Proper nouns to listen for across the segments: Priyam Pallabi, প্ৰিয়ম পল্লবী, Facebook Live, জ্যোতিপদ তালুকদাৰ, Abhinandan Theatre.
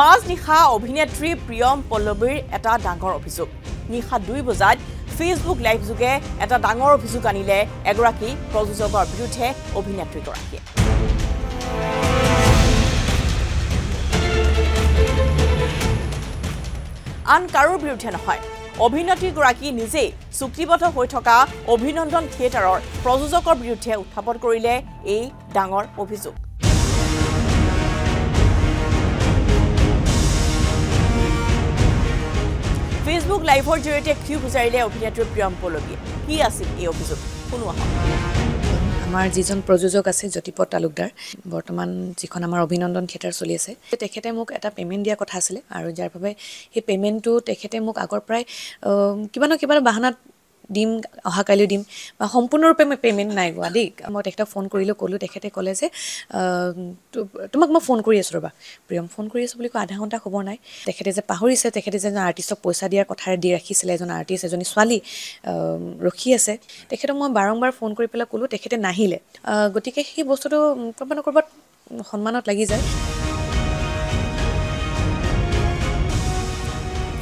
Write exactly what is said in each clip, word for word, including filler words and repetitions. মাজ নিশা অভিনেত্ৰী প্ৰিয়ম পল্লবীৰ এটা ডাঙৰ অভিযোগ নিশা দুই বজাত Facebook Live যোগে এটা ডাঙৰ অভিযোগ আনিলে এগৰাকী প্ৰযোজকৰ বিৰুদ্ধে অভিনেত্ৰীগৰাকীয়ে আন কাৰোৰ বিৰুদ্ধে নহয় অভিনেত্ৰীগৰাকী নিজে চুক্তিবদ্ধ হৈ থকা অভিনন্দন থিয়েটাৰৰ প্ৰযোজকৰ বিৰুদ্ধে উত্থাপন কৰিলে এই ডাঙৰ অভিযোগ Facebook Live or Jurate Q Buzaile Opinator Priyam Pallabi. He has it Eopizo. Amar Zizon Prozuzo Cassi Jotipo Talugdar, Bortoman Ziconamar Abhinandan Theatre Solese. Teketemuk at a payment dia Kotasle, Arujarpabe, he payment to Teketemuk Agorprai, Kibano Kibana Bahana Dim, Ahakalu Dim, Hompunur payment Naguadi, Motecta phone Kurilo Kolu Tekete Colese, to Magma phone Curious Roba. Priyam phone Curious Publico Adahonta Hobonai, Tekete is a Pahuris, Tekete is an artist of Posadia, Kotar Dira, his lesson artist, as on Swali, Rokiese, Teketoma Barambar phone Curricula Kulu, Tekete Nahile. Gotike he was to Papanocobat Honmanot Lagiza.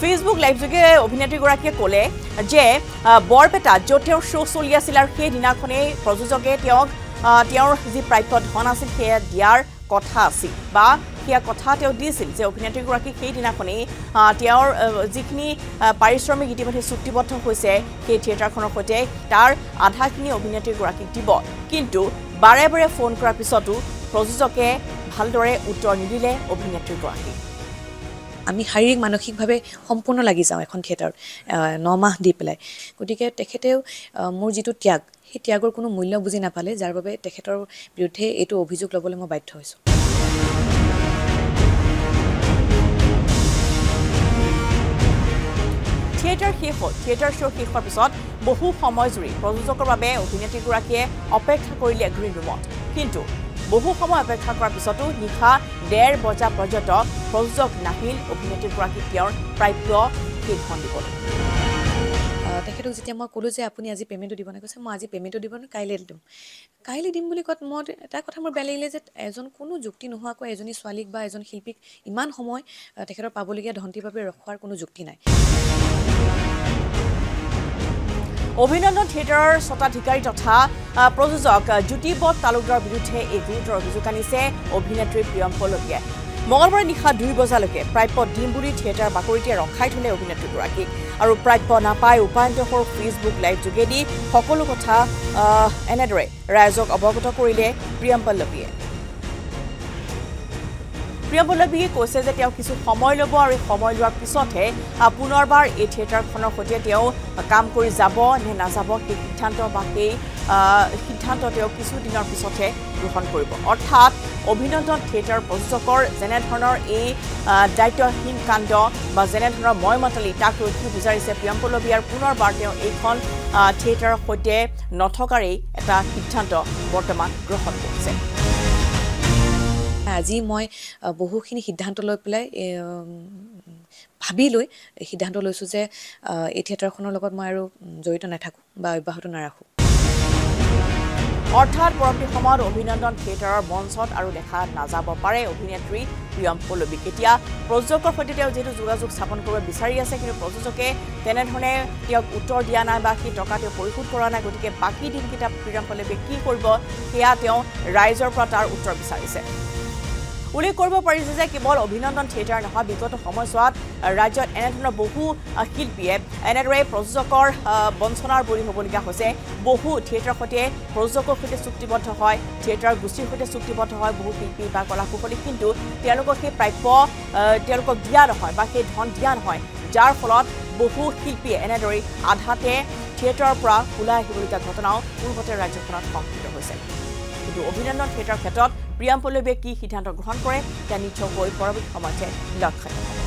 Facebook Live যোগে অভিনেত্রী গৰাকীয়ে ক'লে যে বৰপেটা জোটেৰ শো চলি আছিল আৰু সেই দিনাখনে প্ৰযোজকে তেওঁক তেওঁৰ যি প্ৰাপ্য ধন আছিল সেয়া দিয়াৰ কথা আছিল বা সেয়া কথা তেওঁ দিছিল যে অভিনেত্ৰী গৰাকী সেই দিনাখনে তেওঁৰ যিখিনি পাৰিশ্ৰমিক ইতিমধ্যে চুক্তিবদ্ধ হৈছে সেই থিয়েটাৰখনৰ সৈতে তাৰ আধাখিনি অভিনেত্ৰী গৰাকীক দিব কিন্তু বাৰে বাৰে ফোন কৰাৰ পিছতো প্ৰযোজকে ভালদৰে উত্তৰ নিদিলে অভিনেত্ৰী গৰাকী আমি শাৰীৰিক মানসিকভাৱে সম্পূৰ্ণ লাগি যাও এখন থিয়েটাৰ নয় মাহ দি পেলাই গটিকে তেখেতেও মোৰ যেটো ত্যাগ হে ত্যাগৰ কোনো মূল্য বুজি নাপালে যাৰ বাবে তেখেতৰ বিৰুদ্ধে এটো অভিযোগ লবলৈ মই বাধ্য হৈছো থিয়েটাৰ হেফত থিয়েটাৰ শো হেফৰ পিছত বহু সময় জুৰি প্ৰযোজকৰ বাবে অভিনেত্ৰী গৰাকীয়ে অপেক্ষা কৰিলে গ্ৰীণ ৰুমত কিন্তু বহু সময় অপেক্ষা কৰাৰ পিছতো নিশা ডেৰ বজা পৰ্যন্ত প্ৰযোজক নাহিল অভিনেত্ৰী গৰাকীৰ প্ৰাপ্য কেইখন দিব। তেখেতক যেতিয়া মই ক'লো যে আপুনি আজি পেমেণ্টটো দিব নাই কৈছে মই আজি পেমেণ্টটো দিব নাই কাইলৈ দিম। কাইলৈ দিম বুলি ক'ত মই এটা কথা মোৰ বেয়া লাগিলে যে এজন কোনো যুক্তি নোহোৱাকৈ এজনী ছোৱালীক বা এজন শিল্পীক ইমান সময় তেখেতৰ পাবলগীয়া ধনটিৰ বাবে ৰখোৱাৰ কোনো যুক্তি নাই। অভিনন্দন থিয়েটাৰৰ স্বতাধিকাৰী তথা প্ৰযোজক জ্যোতিপদ তালুকদাৰৰ বিৰুদ্ধে এই গুৰুতৰ অভিযোগ আনিছে অভিনেত্ৰী প্ৰিয়ম পল্লবীয়ে মঙলবাৰে নিশা দুই বজালৈকে প্ৰাপ্য দিম বুলি থিয়েটাৰ বাকৰিটিয়ে ৰখাই থলে অভিনেত্ৰীগৰাকীক আৰু প্ৰাপ্য নাপাই উপায়ন্তৰ ফেচবুক লাইভ যোগেদি সকলো কথা এনেদৰে ৰাইজক অৱগত কৰিলে প্ৰিয়ম পল্লবীয়ে প্ৰিয়ম পল্লবীয়ে কৈছে যে তেওঁ কিছু সময় লব আৰু সময় লোৱাৰ পিছতহে পুনৰবাৰ এই থিয়েটাৰখনৰ সৈতে তেওঁ কাম কৰি যাব নে নাযাব কি সিদ্ধান্ত বাকি সিদ্ধান্ত তেওঁ কিছু দিনৰ পিছতহে গ্ৰহণ কৰিব অৰ্থাৎ অভিনন্দন থিয়েটাৰ প্ৰযোজকৰ যেনে ধৰণৰ এই দায়িত্বহীন কাণ্ড বা যেনে ধৰণৰ মই মাতলি তাক ৰক্ষি বিচাৰিছে প্ৰিয়ম পল্লবী আৰু পুনৰবাৰ তেওঁ এইখন থিয়েটাৰৰ সৈতে নথকাৰেই এটা সিদ্ধান্ত বৰ্তমান গ্ৰহণ কৰিছে আজি মই বহুখিনি সিদ্ধান্ত লৈ পেলাই ভাবি লৈ সিদ্ধান্ত লৈছো যে এই থিয়েটাৰখনৰ লগত মই আৰু জড়িত নাথাকো বা অব্যাহত নাৰাখো অৰ্থাৎ পৰৱৰ্তী সময়ত অভিনন্দন থিয়েটাৰৰ মঞ্চত আৰু দেখা নাযাব পাৰে অভিনেত্ৰী প্ৰিয়ম পল্লবী কেতিয়া প্ৰযোজকৰ সৈতে তেওঁ যেটো যোগাযোগ স্থাপন কৰিব বিচাৰি আছে কিন্তু প্ৰযোজকে তেনে ধৰণে তেওঁক উত্তৰ দিয়া নাই বা কি টকা তেওঁ পৰিশোধ কৰা নাই গতিকে বাকী দিনকেইটা প্ৰিয়ম পল্লবীয়ে কি কৰিব সেয়া তেওঁ ৰাইজৰ পৰা তাৰ উত্তৰ বিচাৰিছে উল্লেখ কৰিব পাৰিছে যে কেৱল অভিনন্দন থিয়েটাৰ নহয় বিগত সময়ছোৱাত ৰাজ্যত এনেধৰণৰ বহু শিল্পীয়ে এনেদৰে প্ৰযোজকৰ বঞ্চনাৰ বলি হ'বলগীয়া হৈছে বহু থিয়েটাৰৰ সৈতে প্ৰযোজকৰ সৈতে চুক্তিবদ্ধ হয় থিয়েটাৰৰ গোষ্ঠীৰ সৈতে চুক্তিবদ্ধ হয় বহু শিল্পী বা কলাকুশলী কিন্তু তেওঁলোকক সেই প্ৰাপ্য তেওঁলোকক দিয়া নহয় বা সেই ধন দিয়া নহয় যাৰ ফলত বহু শিল্পীয়ে এনেদৰে আধাতে থিয়েটাৰৰ পৰা ওলাই আহিবলগীয়া ঘটনাও পূৰ্বতে ৰাজ্যখনত সংঘটিত হৈছে কিন্তু অভিনন্দন থিয়েটাৰৰ ক্ষেত্ৰত প্ৰিয়ম পল্লবীয়ে কি সিদ্ধান্ত গ্ৰহণ কৰে তা নিশ্চয়কৈ পৰৱৰ্তী সময়তে লক্ষ্য ৰাখিব